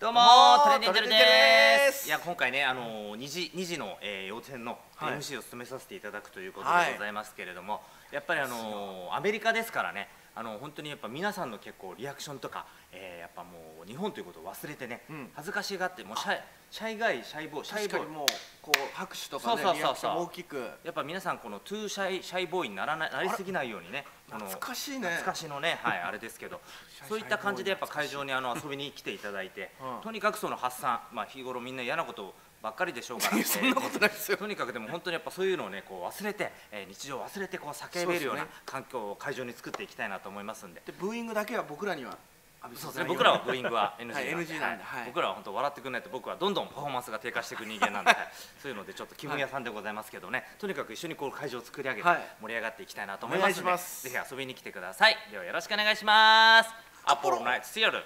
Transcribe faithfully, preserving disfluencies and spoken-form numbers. どうもー、トレンデンジェルです。いや、今回ね、あのにじの幼稚園の エムシー を務めさせていただくということでございますけれども、やっぱりあのアメリカですからね、あの本当にやっぱ皆さんの結構リアクションとか、えー、やっぱもう日本ということを忘れてね、恥ずかしがってもうシャイシャイガイシャイボーイ、シャイボーイもこう拍手とかね、リアクション大きく、やっぱ皆さんこのトゥーシャイシャイボーイにならないなりすぎないようにね、懐かしいね、懐かしのね、はい、あれですけど、そういった感じでやっぱ会場にあの遊びに来ていただいて、とにかくその発散、まあ日頃みんな嫌なことをばっかりでしょうから、そんなことないですよ。とにかくでも本当にやっぱそういうのをね、こう忘れて、えー、日常を忘れてこう叫べるような環境を会場に作っていきたいなと思いますんで。でブーイングだけは僕らには。そうですね。僕らはブーイングは エヌジー なんで、僕らは本当笑ってくれないと僕はどんどんパフォーマンスが低下していく人間なんで、そういうのでちょっと気分屋さんでございますけどね、とにかく一緒にこう会場を作り上げて盛り上がっていきたいなと思いますので、ぜひ遊びに来てください。ではよろしくお願いします。アポロナイツシアル。